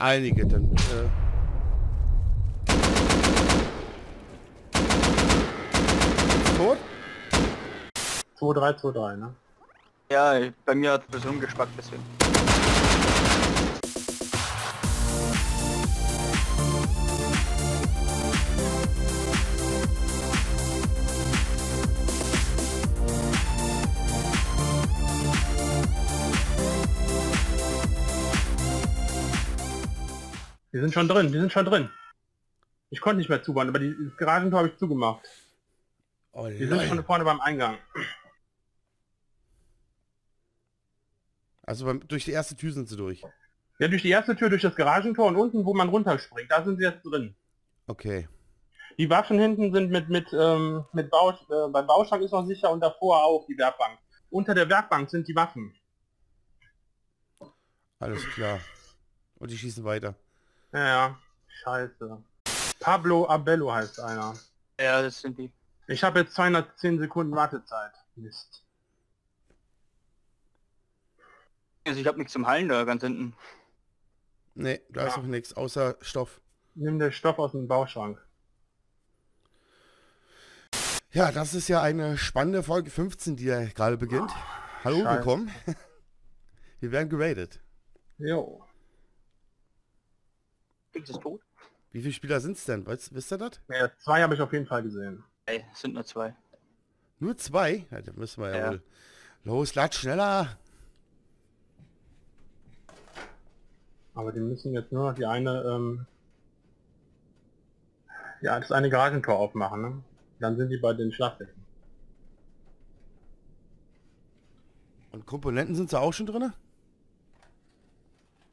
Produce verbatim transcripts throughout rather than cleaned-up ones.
einige dann. Äh Tot? zwei drei, zwei drei, ne? Ja, bei mir hat es ein bisschen umgespackt, deswegen. Die sind schon drin, die sind schon drin. Ich konnte nicht mehr zubauen, aber die, das Garagentor habe ich zugemacht. Oh, die sind schon vorne beim Eingang. Also beim, durch die erste Tür sind sie durch? Ja, durch die erste Tür, durch das Garagentor und unten, wo man runterspringt, da sind sie jetzt drin. Okay. Die Waffen hinten sind mit, mit, ähm, mit Bau, äh, beim Bauschrank ist noch sicher und davor auch die Werkbank. Unter der Werkbank sind die Waffen. Alles klar. Und die schießen weiter. Ja, ja, scheiße. Pablo Abello heißt einer. Ja, das sind die. Ich habe jetzt zweihundertzehn Sekunden Wartezeit. Mist. Also ich habe nichts zum Heilen da ganz hinten. Nee, da ja. ist noch nichts, außer Stoff. Nimm den Stoff aus dem Bauschrank. Ja, das ist ja eine spannende Folge fünfzehn, die ja gerade beginnt. Oh, hallo, scheiße. Willkommen. Wir werden geradet. Jo. Ist tot. Wie viele Spieler sind es denn? Weißt, wisst ihr das? Ja, zwei habe ich auf jeden Fall gesehen. Ey, es sind nur zwei. Nur zwei? Ja, da müssen wir ja, ja wohl. Los, lad schneller! Aber die müssen jetzt nur noch die eine, ähm... ja, das eine Garagentor aufmachen, ne? Dann sind die bei den Schlafdecken. Und Komponenten sind da auch schon drin?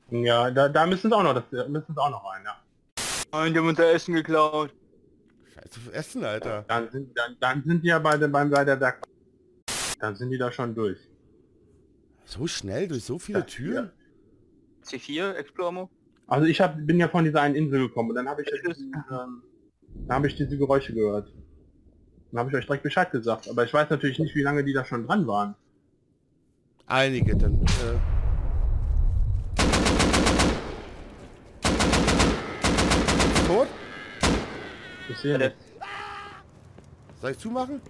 Ja, da, da müssen es auch noch, das müssen es auch noch rein, ja. Nein, die haben unser Essen geklaut. Scheiße, Essen, Alter. Dann sind, dann, dann sind die ja bei, den, beim, bei der Werk... Dann sind die da schon durch. So schnell, durch so viele das, Türen? Ja. C vier, Explormo? Also ich hab, bin ja von dieser einen Insel gekommen und dann habe ich, ähm, hab ich diese Geräusche gehört. Dann habe ich euch direkt Bescheid gesagt, aber ich weiß natürlich nicht, wie lange die da schon dran waren. Einige, dann... Äh Tot? Ich sehe nicht. Soll ich zumachen?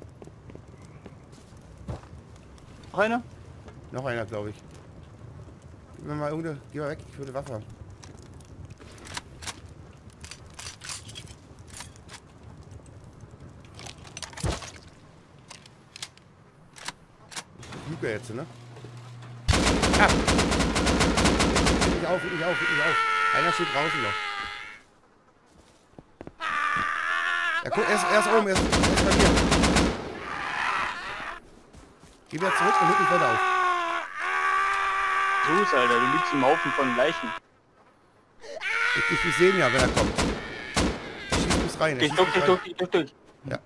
Noch einer? Noch einer, glaube ich. Gib mir mal irgendeine... Geh mal weg, ich würde Waffe haben. Ich lüge jetzt, ne? Ah! Ich auf, ich auf, ich auf. Einer steht draußen noch. Ja, guck, er ist, er ist oben, er ist, er ist bei mir. Geh wieder zurück und hüpf mich weiter auf. Los, Alter, du liegst im Haufen von Leichen. Ich, ich will sehen, ja, wenn er kommt. Ich schieß bis rein. Ich durch, ich durch, ich durch, durch. Ja.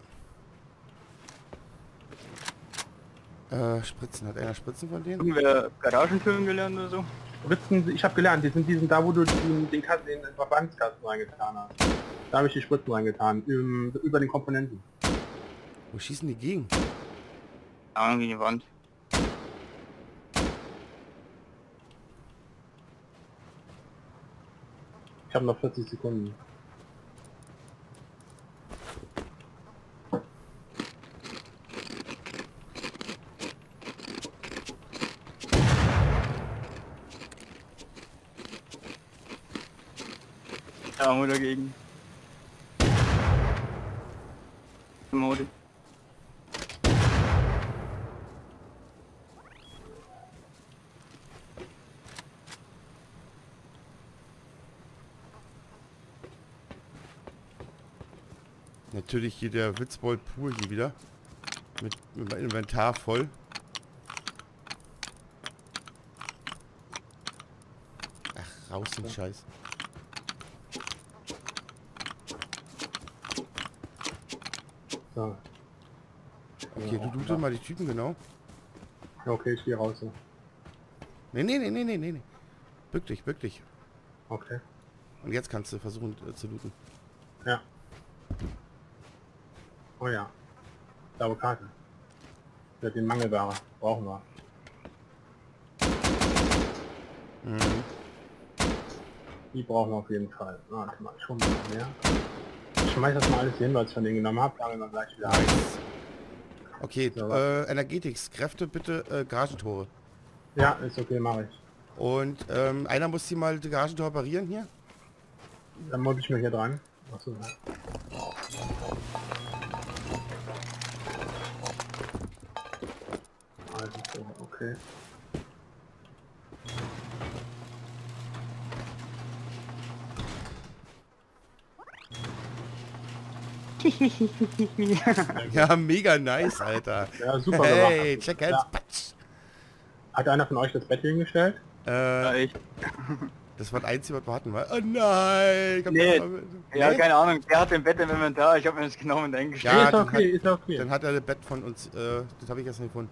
Äh, Spritzen, hat einer Spritzen von denen? Haben wir Garagentüren gelernt oder so? Spritzen, ich hab gelernt, die sind, die sind da, wo du den, den, den Verbandskasten reingetan hast. Da habe ich die Spritzen reingetan, über den Komponenten. Wo schießen die gegen? Ja, gegen die Wand. Ich habe noch vierzig Sekunden. Ja, nur dagegen. Mode. Natürlich hier der Witzbold Pool hier wieder mit, mit meinem Inventar voll. Ach, raus den Scheiß. So. Okay, du loote mal die Typen, genau. Ja, okay, ich gehe raus. Ja. Nee, nee, nee, nee, nee, nee. Bück dich, bück dich. Okay. Und jetzt kannst du versuchen äh, zu looten. Ja. Oh ja. Blaue Karte. Ich hab den Mangelware. Brauchen wir. Mhm. Die brauchen wir auf jeden Fall. Warte mal, schon ein bisschen mehr. Ich schmeiß das mal alles hin, was ich von denen genommen habe. Da haben wir gleich wieder ein. Okay, so. äh, Energetikskräfte bitte, äh, Garagentore. Ja, ist okay, mache ich. Und ähm, einer muss hier mal die Garagentor reparieren hier? Dann muss ich mir hier dran. Achso. Also so, okay. Ja, mega nice, Alter. Ja, super gemacht. Hey, check hands, patsch. Hat einer von euch das Bett hingestellt? Äh, ja, ich. Das war das Einzige, was wir hatten, weil... Oh nein! Nee. Nee? Ja, keine Ahnung, der hat den Bett im Inventar, ich habe mir das genommen und eingestellt. Ja, ist okay, hat, ist okay. Dann hat er das Bett von uns, äh, das habe ich jetzt nicht gefunden.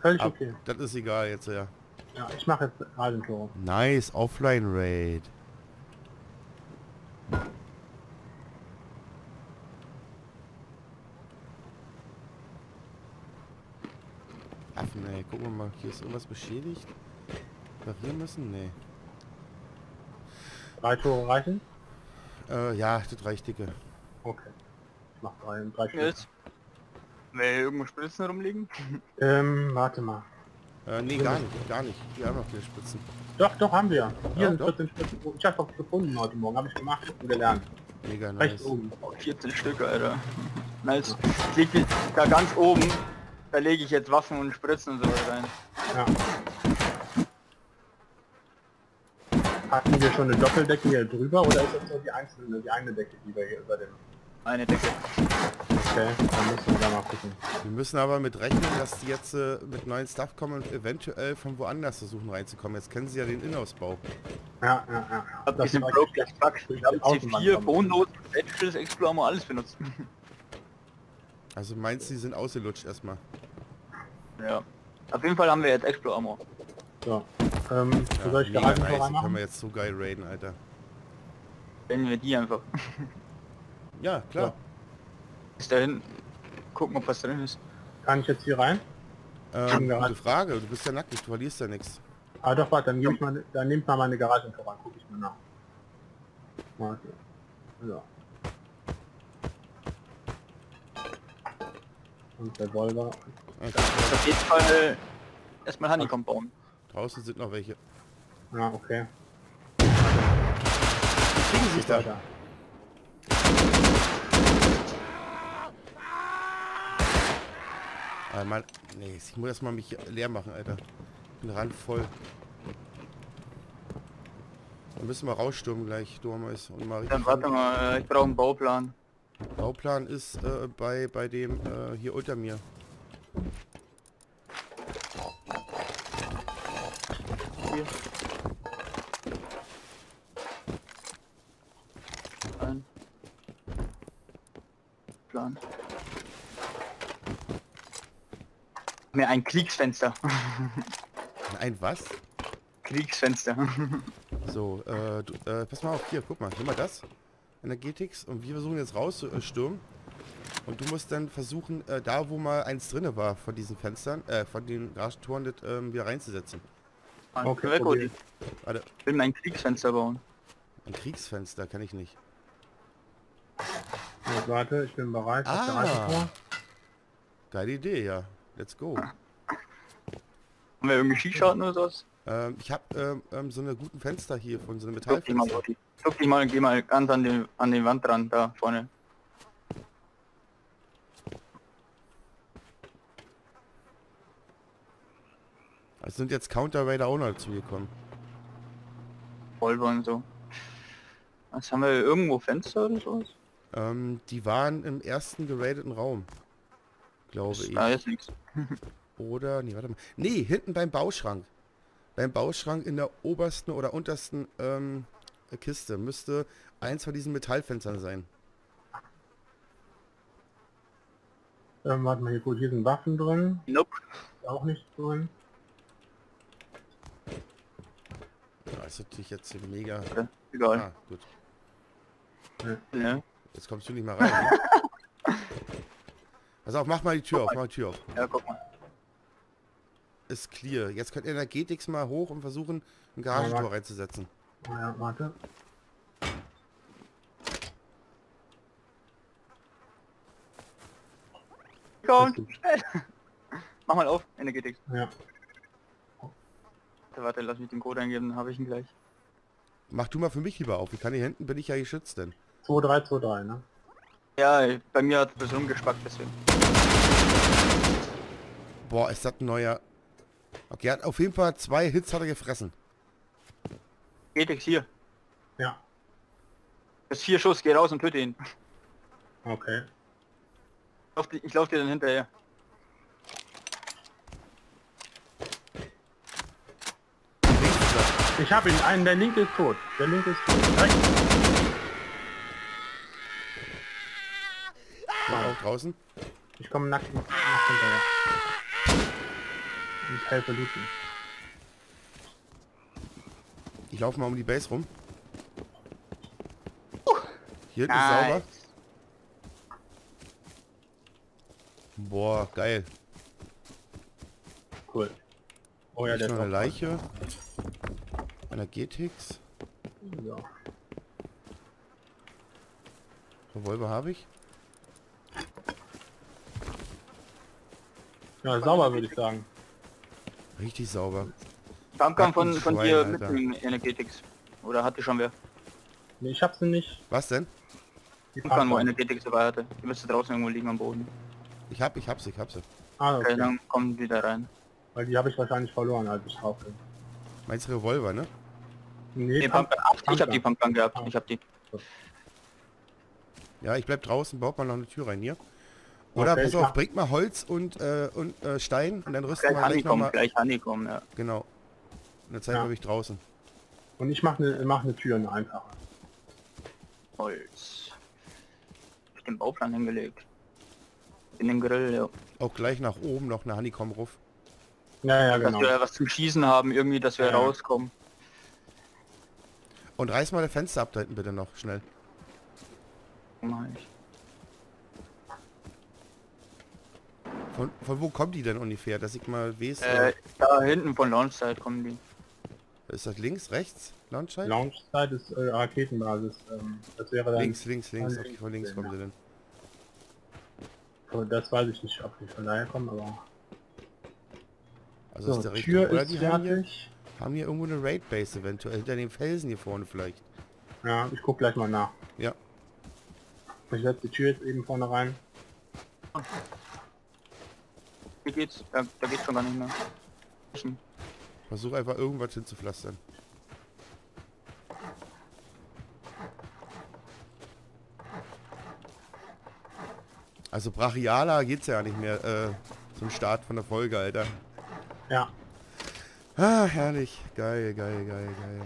Völlig aber okay. Das ist egal jetzt, ja. Ja, ich mache jetzt Rasentor. Nice, Offline-Raid. Affen, ey, gucken wir mal, hier ist irgendwas beschädigt. Reparieren müssen? Nee. Drei Tore reichen? Äh, ja, das reicht, Dicke. Okay. Ich mach drei, drei Stück. Will irgendwo Spritzen rumliegen? Ähm, warte mal. Äh, nee, gar nicht, gar nicht. Wir haben noch viele Spritzen. Doch, doch, haben wir. Hier ja, sind vierzehn Spritzen. Ich hab doch gefunden heute Morgen, hab ich gemacht und gelernt. Mega nice. Rechts oben. Oh, vierzehn Stück, Alter. Nice. Liegt jetzt da ganz oben. Da lege ich jetzt Waffen und Spritzen und sowas rein. Ja. Hatten wir schon eine Doppeldecke hier drüber oder ist das nur die einzelne, die eine Decke, die wir hier über dem... Eine Decke. Okay, dann müssen wir da mal gucken. Wir müssen aber mit rechnen, dass die jetzt äh, mit neuen Stuff kommen und eventuell von woanders versuchen reinzukommen. Jetzt kennen sie ja den Innenausbau. Ja, ja, ja. Hab das ist broke, das Pack. Ich hab C vier, Bodenlosen, Edges, Explorer, haben wir alles benutzt. Also meinst du, die sind ausgelutscht erstmal? Ja. Auf jeden Fall haben wir jetzt Explo Armor. So. Ähm, ja, soll ich mega nice. Die können wir jetzt so geil raiden, Alter. Wenn wir die einfach. Ja, klar. So. Ist da hinten. Gucken, ob was drin ist. Kann ich jetzt hier rein? Ähm, gute Garage. Frage. Du bist ja nackig, du verlierst ja nichts. Ah doch, warte, dann, ja. ich mal, dann nehmt mal meine Garage voran. Guck ich mal nach. Warte. So. Und der Wolver. Okay. Auf jeden Fall äh, erstmal Honeycomb bauen. Draußen sind noch welche. Ja, okay. Die kriegen sich da. Ah, Mann. Nee, ich muss erstmal mich leer machen, Alter. Ich bin randvoll. Dann müssen wir rausstürmen gleich, Dormus und Marie. Dann warte mal, ich brauche einen Bauplan. Bauplan ist äh, bei bei dem äh, hier unter mir. Hier. Ein Plan. Mir ein Kriegsfenster. Ein was? Kriegsfenster. So, äh, du, äh, pass mal auf, hier, guck mal, nimm mal das. Energetics und wir versuchen jetzt rauszustürmen und du musst dann versuchen, äh, da wo mal eins drinne war von diesen Fenstern, äh, von den Garagentoren, das ähm, wieder reinzusetzen. Okay, okay. Warte. Ich will ein Kriegsfenster bauen. Ein Kriegsfenster kann ich nicht. Ja, warte, ich bin bereit. Ah. Geile Idee, ja. Let's go. Haben wir irgendwie Skischaden oder sowas? Ähm, ich hab ähm, ähm, so eine guten Fenster hier von so einem Metallfenster. Guck dich mal, geh mal ganz an den an den Wand dran, da vorne. Es sind jetzt Counter Raider auch noch dazu gekommen. Volvo und so. Was haben wir irgendwo Fenster oder sowas? Ähm, die waren im ersten geraideten Raum. Glaube ich. Da ist nichts. Oder, nee, warte mal. Nee, hinten beim Bauschrank. Beim Bauschrank in der obersten oder untersten, ähm, Kiste müsste eins von diesen Metallfenstern sein. Ähm, warte mal, hier gut, hier sind Waffen drin. Nope. Auch nicht drin. Ja, ist natürlich jetzt hier mega. Okay, egal. Ah, gut. Ja. Jetzt kommst du nicht mehr rein. Ne? Pass auf, mach mal die Tür auf, mach die Tür auf. Ja, guck mal. Ist clear. Jetzt könnt ihr Energetics mal hoch und versuchen, ein Garagentor reinzusetzen. Ja, warte. Komm, mach mal auf, Energetics. Ja. Warte, warte, lass mich den Code eingeben, dann habe ich ihn gleich. Mach du mal für mich lieber auf, ich kann hier hinten, bin ich ja geschützt denn. zwei drei zwei drei, ne? Ja, bei mir hat es bestimmt gespackt, deswegen. Boah, ist das ein neuer... Okay, er hat auf jeden Fall zwei Hits hat er gefressen. Energetics hier. Ja. Das vier Schuss, geh raus und töte ihn. Okay. Ich laufe dir dann hinterher. Ich habe ihn, einen, der linke ist tot. Der linke ist tot. War auch draußen. Ich komme nackt nach hinterher. Ich helfe Looten. Ich laufe mal um die Base rum. Hier hinten ist sauber. Boah, geil. Cool. Oh ja, der ist noch eine Leiche. Einer G T X. Ja. Revolver habe ich. Ja, sauber würde ich sagen. Richtig sauber. Stammkampf von, von dir mit dem Energetics. Oder hatte schon wer? Nee, ich hab sie nicht. Was denn? Ich kann nur Energetics dabei hatte. Die müsste draußen irgendwo liegen am Boden. Ich hab, ich hab sie, ich hab sie. Ah, okay. Okay, dann kommen die da rein. Weil die habe ich wahrscheinlich verloren, als ich drauf bin. Meinst du Revolver, ne? Nee, nee Pump Pump Pump ich hab die Pumpgun gehabt, ah. ich hab die. Ja, ich bleib draußen, baut mal noch eine Tür rein hier. Oder okay, pass auf, bringt mal Holz und, äh, und äh, Stein und dann rüsten wir gleich nochmal. Gleich Honeycomb, ja. Genau. Und dann zeigen wir mich draußen. Und ich mach ne, mach ne Tür, eine einfache. Holz. Hab ich den Bauplan hingelegt. In dem Grill, ja. Auch gleich nach oben noch eine Honeycomb-Ruf. Ja, ja, genau. Dass wir was zum Schießen haben, irgendwie, dass wir ja, rauskommen. Und reiß mal das Fenster ab da hinten bitte noch, schnell. Nein. Von, von wo kommen die denn ungefähr, dass ich mal weiß? Äh, da hinten von Launchside kommen die. Ist das links, rechts? Launchside? Launchside ist äh, Raketenbasis. Ähm, das wäre dann links, links, links. Okay, von links kommen sie denn. So, das weiß ich nicht, ob die von daher kommen, aber... Also so, ist der Tür Richtung, ist die haben hier, haben hier irgendwo eine Raid-Base eventuell, hinter den Felsen hier vorne vielleicht. Ja, ich guck gleich mal nach. Ja. Ich setze die Tür jetzt eben vorne rein. Wie geht's? Da, da geht's schon gar nicht mehr. Versuch einfach irgendwas hinzupflastern. Also brachialer geht's ja nicht mehr äh, zum Start von der Folge, Alter. Ja. Ah, herrlich. Geil, geil, geil, geil.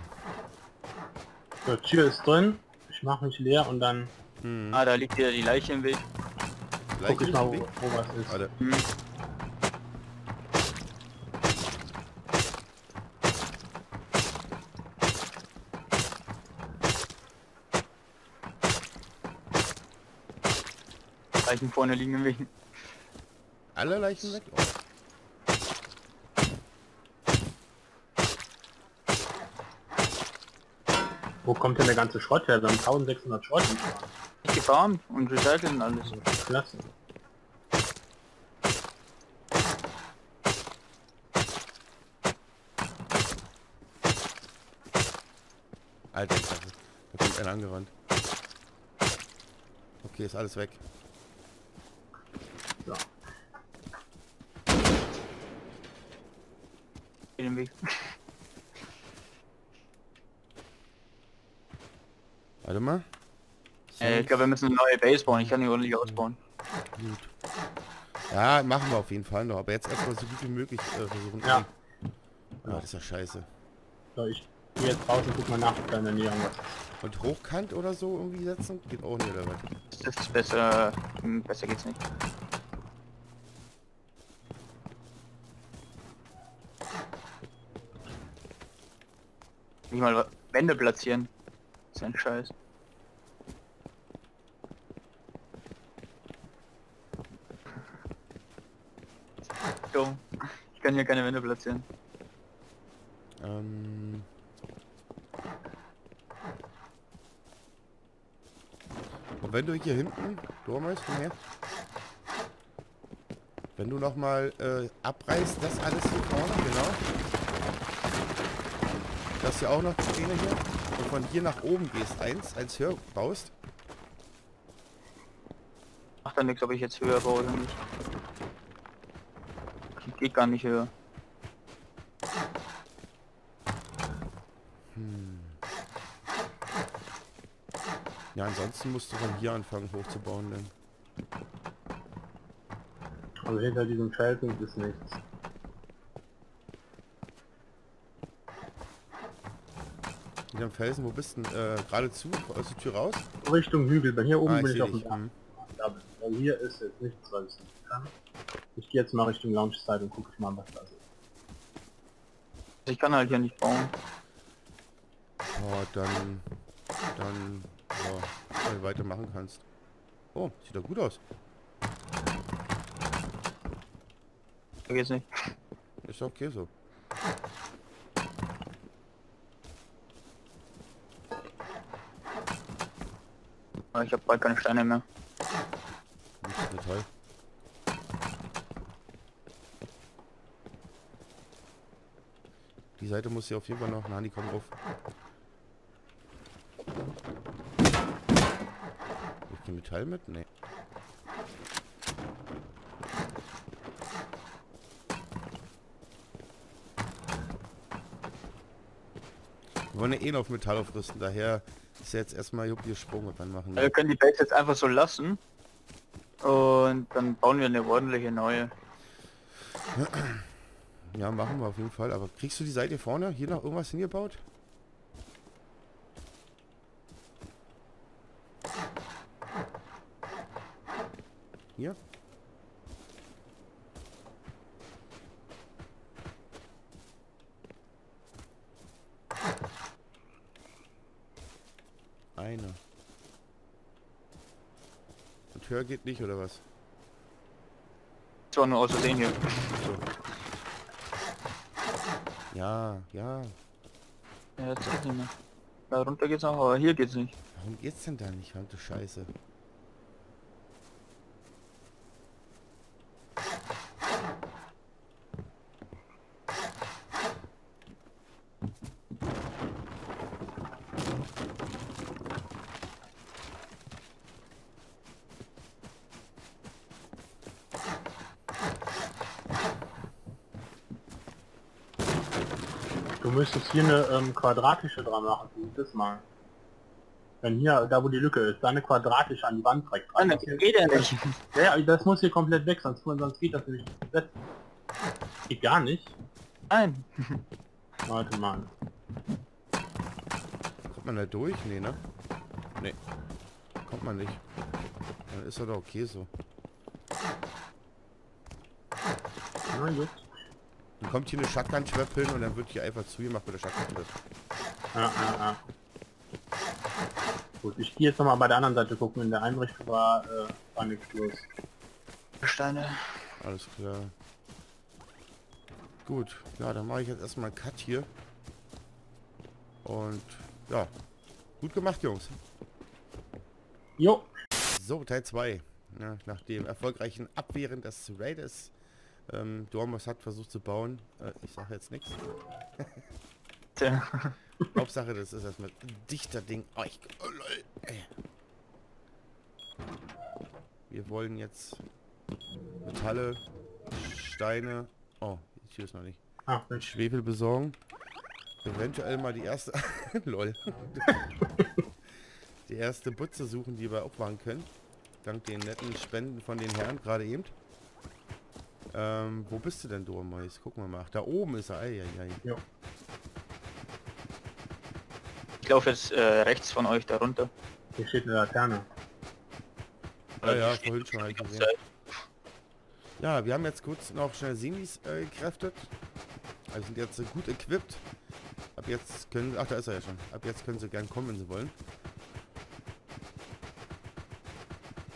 So, Tür ist drin. Ich mache mich leer und dann... Hm. Ah, da liegt wieder die Leiche im Weg. Guck ich mal, wo, wo was ist. Warte. Hm. Leichen vorne liegen im Weg. Alle Leichen weg? Oh. Wo kommt denn der ganze Schrott her? Wir haben eintausendsechshundert Schrott. Ich gefarmt und recyceln alles. Klasse. Alter, da kommt einer angerannt. Okay, ist alles weg. So. In den Weg. Warte mal. So. Äh, ich glaube, wir müssen eine neue Base bauen. Ich kann die ordentlich ausbauen. Gut. Ja, machen wir auf jeden Fall noch. Aber jetzt erstmal so gut wie möglich äh, versuchen. Ja. Oh, das ist ja scheiße. So, ich gehe jetzt raus und guck mal nach, ob da in der Nähe irgendwas ist. Und hochkant oder so irgendwie setzen? Geht auch nicht, oder was? Das ist besser. Hm, besser geht's nicht. Nicht mal Wände platzieren. Das ist ein Scheiß. Dumm. Ich kann hier keine Wände platzieren. Ähm. Und wenn du hier hinten, Dormus, komm her. Wenn du nochmal äh, abreißt, das alles hier vorne, genau. Das hier auch noch die Szene hier. Und von hier nach oben gehst, eins, eins höher baust. Macht dann nichts, ob ich jetzt höher baue oder nicht. Ich geh gar nicht höher. Hm. Ja, ansonsten musst du von hier anfangen hochzubauen, denn. Also hinter diesem Felsen ist nichts. Hinter dem Felsen, wo bist du denn? Äh, geradezu, aus der Tür raus? Richtung Hügel, bei hier oben ah, bin ich, ich auf dem Dach. Also hier ist jetzt nichts, weil ich nicht kann. Ich gehe jetzt mal Richtung Launchside und gucke ich mal, was da ist. Ich kann halt hier nicht bauen. Oh, dann... Dann... Oh, wenn du weitermachen kannst. Oh, sieht doch gut aus. Geht's nicht. Ist okay so. Ich habe bald keine Steine mehr. Nicht toll. Die Seite muss hier auf jeden Fall noch. Na, die kommen drauf. Hab ich die Metall mit? Nee. Wir wollen ja eh noch auf Metall aufrüsten, daher ist ja jetzt erstmal juppie Sprung und dann machen wir. Wir können die Base jetzt einfach so lassen und dann bauen wir eine ordentliche neue. Ja, machen wir auf jeden Fall, aber kriegst du die Seite vorne hier noch irgendwas hingebaut? Hier? Eine. Und höher geht nicht, oder was? Das war nur aus Versehen hier. So. Ja, ja. Ja, jetzt geht's nicht mehr. Da runter geht's noch, aber hier geht's nicht. Warum geht's denn da nicht, verdammte Scheiße? Du müsstest hier eine ähm, quadratische dran machen, das mal. Wenn hier, da wo die Lücke ist, da eine quadratische an die Wand direkt dran. Nein, das geht ja nicht. Ja, das muss hier komplett weg, sonst, sonst geht das nämlich nicht. Geht gar nicht. Nein. Warte mal. Kommt man da durch? Nee, ne? Nee. Kommt man nicht. Dann ist er doch okay so. Na gut. Dann kommt hier eine Shotgun-Schweppe hin und dann wird hier einfach zugemacht mit der Shotgun-Schweppe. Ah, ah, ah. Gut, ich gehe jetzt nochmal bei der anderen Seite gucken. In der Einrichtung war, äh, war nichts los. Steine. Alles klar. Gut, ja, dann mache ich jetzt erstmal einen Cut hier. Und, ja. Gut gemacht, Jungs. Jo. So, Teil zwei. Ja, nach dem erfolgreichen Abwehren des Raides. Ähm, Dormus hat versucht zu bauen. Äh, ich sage jetzt nichts. Hauptsache, das ist erstmal ein dichter Ding. Oh, ich, oh, lol. Wir wollen jetzt Metalle, Steine. Oh, die Tür ist noch nicht. Ah, Schwefel besorgen. Eventuell mal die erste. Lol. Die erste Butze suchen, die wir aufwachen können. Dank den netten Spenden von den Herren gerade eben. Ähm, wo bist du denn, Dormus? Gucken wir mal. Ach, da oben ist er. Ei, ei, ei. Ja. Ich laufe jetzt äh, rechts von euch da runter. Hier steht eine Laterne. Ah, ja, ja, vorhin schon halt gesehen. Ja, wir haben jetzt kurz noch schnell Simis äh, gekräftet. Also sind jetzt äh, gut equipped. Ab jetzt können... Ach, da ist er ja schon. Ab jetzt können sie gern kommen, wenn sie wollen.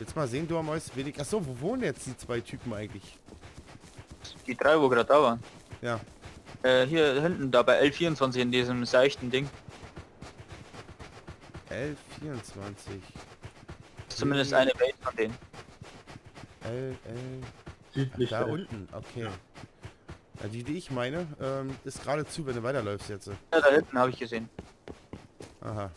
Jetzt mal sehen, Dormus, wenig... Achso, wo wohnen jetzt die zwei Typen eigentlich? Die drei, wo gerade da waren. Ja. Äh, hier hinten, da bei L vierundzwanzig in diesem seichten Ding. L vierundzwanzig. Zumindest eine Welt von denen. L, L... Südlich. Ach, da unten, okay. Ja, die, die ich meine, ähm, ist geradezu, wenn du weiterläufst jetzt. Ja, da hinten habe ich gesehen. Aha.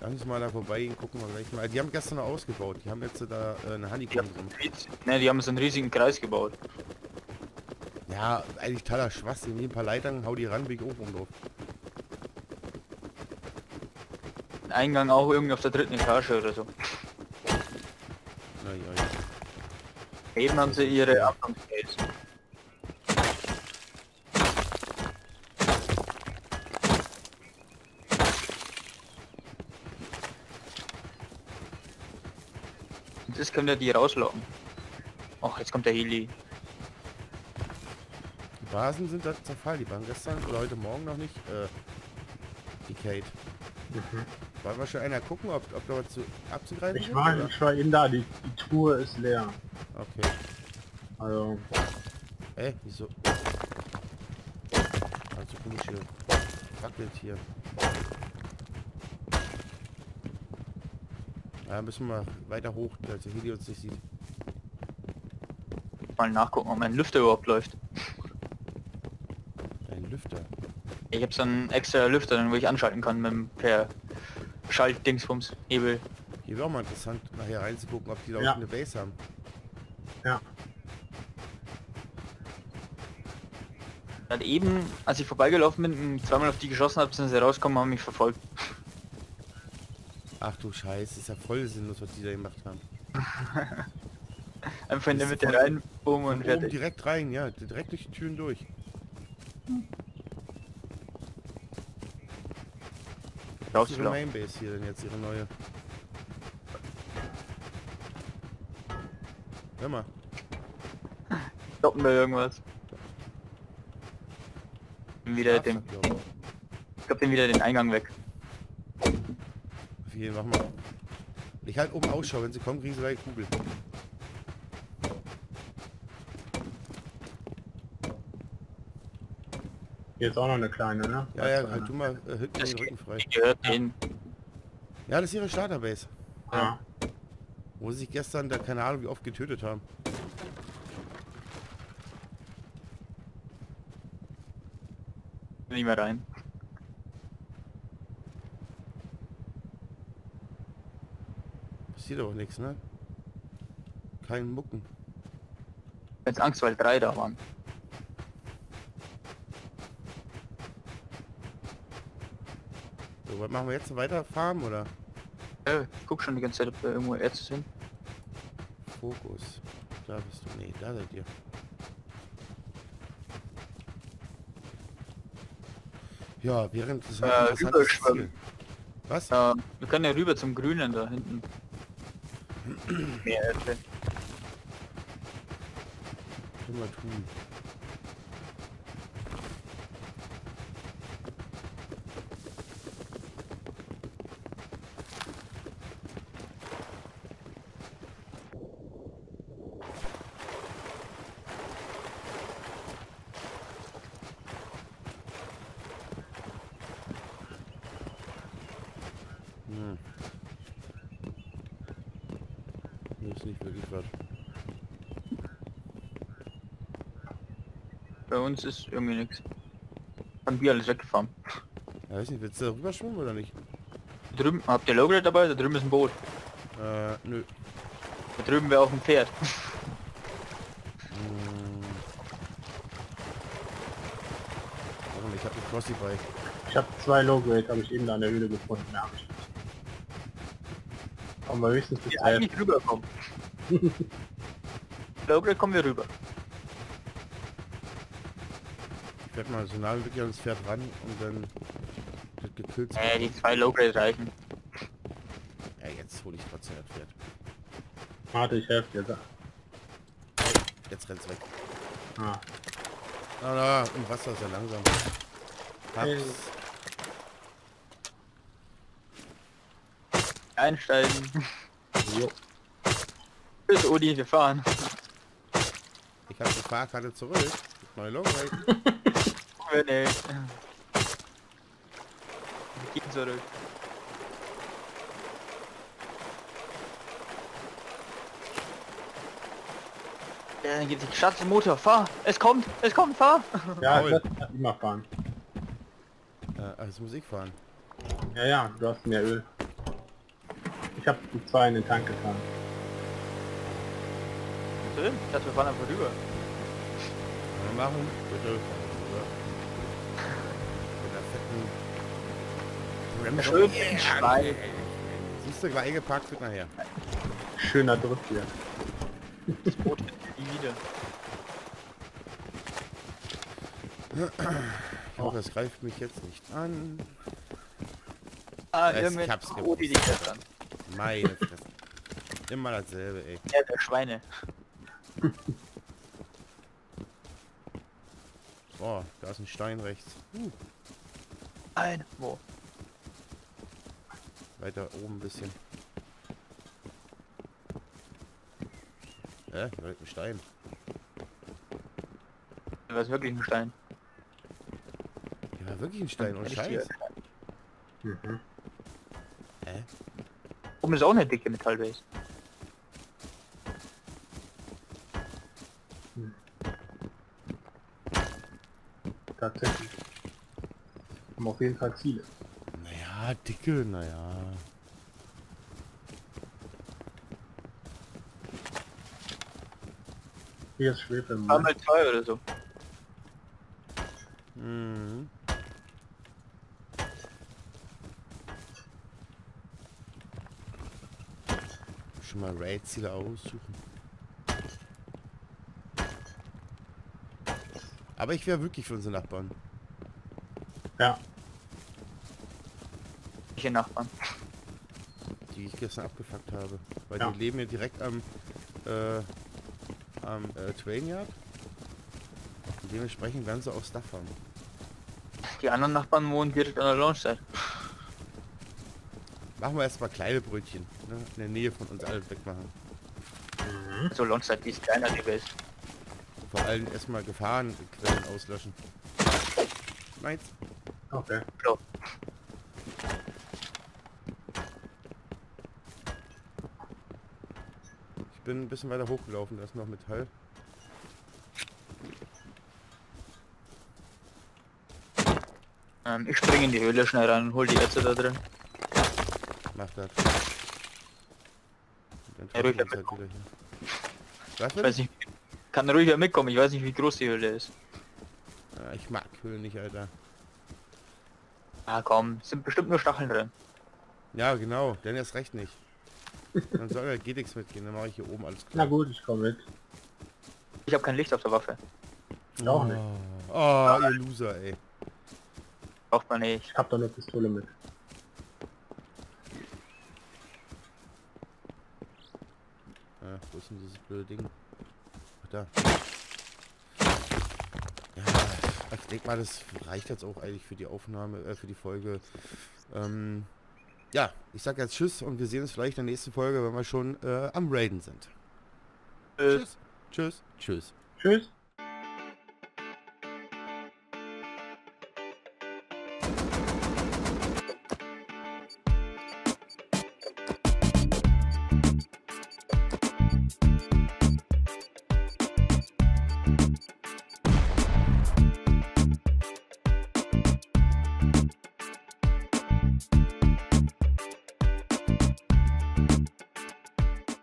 Lass uns mal da vorbeigehen, gucken wir gleich mal. Die haben gestern noch ausgebaut, die haben jetzt da äh, eine Honeycomb drin. Ne, die haben so einen riesigen Kreis gebaut. Ja, eigentlich totaler Schwachsinn. Nehmen ein paar Leitern, hau die ran, bieg oben um drauf. Eingang auch irgendwie auf der dritten Etage oder so. Nein, nein. Eben haben sie ihre Abgangsgates. Und jetzt können wir die rauslocken. Och, jetzt kommt der Heli. Die Basen sind da zerfallen. Die waren gestern oder heute Morgen noch nicht äh, decayed. Mhm. Wollen wir schon einer gucken, ob, ob da was zu abzugreifen ist? Ich war, ich war eben da, die, die Truhe ist leer. Okay. Also. Ey, wieso? Also komische Wackelt hier. Da müssen wir weiter hoch, dass der Heli uns nicht sieht. Mal nachgucken, ob mein Lüfter überhaupt läuft. Ein Lüfter? Ich habe so einen extra Lüfter, den wo ich anschalten kann mit dem per Schaltdingsbums Hebel. Hier wäre auch mal interessant, nachher reinzugucken, ob die da ja. Eine Base haben. Ja. Dann eben, als ich vorbeigelaufen bin, zweimal auf die geschossen habe, sind sie rausgekommen, haben mich verfolgt. Ach du Scheiße, ist ja voll sinnlos, was die da gemacht haben. Einfach in der Mitte rein, boom und fertig. Direkt rein, ja, direkt durch die Türen durch. Hm. Was ist ihre Mainbase hier denn jetzt, ihre neue? Hör mal. Stoppen wir irgendwas. Wieder den... Ich hab den wieder den Eingang weg. Viel, mach mal. Ich halt oben Ausschau, wenn sie kommen, kriegen sie gleich Kugel. Hier ist auch noch eine kleine, ne? Ja, ja, halt du mal äh, hinten den Rücken frei. Ja, das ist ihre Starterbase. Ja. Wo sie sich gestern, da keine Ahnung wie oft getötet haben. Nicht mehr rein. Passiert doch nichts, ne? Kein Mucken. Jetzt Angst, weil drei da waren. So, was machen wir jetzt? Weiter farmen oder? Ja, ich guck schon die ganze Zeit, ob da irgendwo Ärzte sind. Fokus. Da bist du. Nee, da seid ihr. Ja, während des... Äh, rüberschwimmen. Was? Äh, wir können ja rüber zum Grünen da hinten. Mehr Ärzte. Können wir tun. Bei uns ist irgendwie nichts. Haben wir alles weggefahren. Ja, weiß nicht, willst du da rüber schwimmen oder nicht? Da drüben, habt ihr Lowrider dabei? Da drüben ist ein Boot. Äh, nö. Da drüben wäre auch ein Pferd. Hm. Warte mal, ich hab ein Crossy-Bike. Ich hab zwei Lowrider, habe ich eben da an der Höhle gefunden. Ja, hab ich nicht. Kommen wir höchstens bis drei. Eigentlich rüberkommen. Lowrider kommen wir rüber. Ich werde mal so nah wirklich ans Pferd ran und dann wird gekillt. Äh, die zwei Lowgrade reichen. Ja, jetzt hole ich trotzdem das Pferd. Warte, ich helfe dir da. Jetzt rennt's weg. Ah. Na, na, im Wasser ist ja langsam. Hey. Einsteigen. Jo. Bis Odi, wir fahren. Ich habe die Fahrkarte zurück. Neue Lowgrade. Nee. Wir gehen zurück. Dann geht die Stadt zum Motor. Fahr! Es kommt! Es kommt! Fahr! Ja, ich lass immer fahren. Äh, alles Musik fahren. Ja, ja, du hast mehr Öl. Ich hab die zwei in den Tank getan. Schön, ich dachte, wir fahren einfach rüber. Wir machen bitte. Schön Schwein. Siehst du, gleich geparkt wird nachher. Schöner Druck hier. Das Boot wird wieder. Oh, das greift mich jetzt nicht an. Ah, das, ich hab's oh, die nicht an. Meine Fresse. Immer dasselbe, ey. Ja, der Schweine. Boah, da ist ein Stein rechts. Uh. Ein, wo? Weiter oben ein bisschen. Ja, da ist ein Stein. Da ist wirklich ein Stein. Ja, wirklich ein Stein, ohne Scheiß. Mhm. Hä? Oben ist auch eine dicke Metallbase. Hm. Tatsächlich. Haben auf jeden Fall Ziele. Naja, dicke, naja. Hier ist Schwefel. Einmal zwei oder so. Mhm. Schon mal Raid-Ziele aussuchen. Aber ich wäre wirklich für unsere Nachbarn. Ja. Welche Nachbarn? Die ich gestern abgefuckt habe. Weil ja, die leben ja direkt am äh, am äh, Trainyard. Und dementsprechend werden sie auch Stuff haben. Die anderen Nachbarn wohnen direkt an der Launchside. Machen wir erstmal kleine Brötchen, ne? In der Nähe von uns alle wegmachen. Mhm. So, Launchside, die ist kleiner, die Welt. Vor allem erstmal Gefahrenquellen auslöschen. Meins. Okay. Klar. Ich bin ein bisschen weiter hochgelaufen, da ist noch Metall. Ähm, ich springe in die Höhle schnell rein und hol die Ärzte da drin. Mach das. Dann ja, ruhig halt wieder hier. Was, ich weiß nicht, kann ruhig ja mitkommen, ich weiß nicht, wie groß die Höhle ist. Ah, ich mag Höhlen nicht, Alter. Ah komm, sind bestimmt nur Stacheln drin. Ja genau, denn erst recht nicht. Dann soll er G D X mitgehen, dann mache ich hier oben alles klar. Na gut, ich komme mit. Ich habe kein Licht auf der Waffe. Ich auch nicht. Oh, oh, ihr Loser, ey. Braucht man nicht. Ich hab doch eine Pistole mit. Ah, wo ist denn dieses blöde Ding? Ach, da. Ich denke mal, das reicht jetzt auch eigentlich für die Aufnahme, äh, für die Folge. Ähm, ja, ich sag jetzt tschüss und wir sehen uns vielleicht in der nächsten Folge, wenn wir schon äh, am Raiden sind. Tschüss. Tschüss. Tschüss. Tschüss.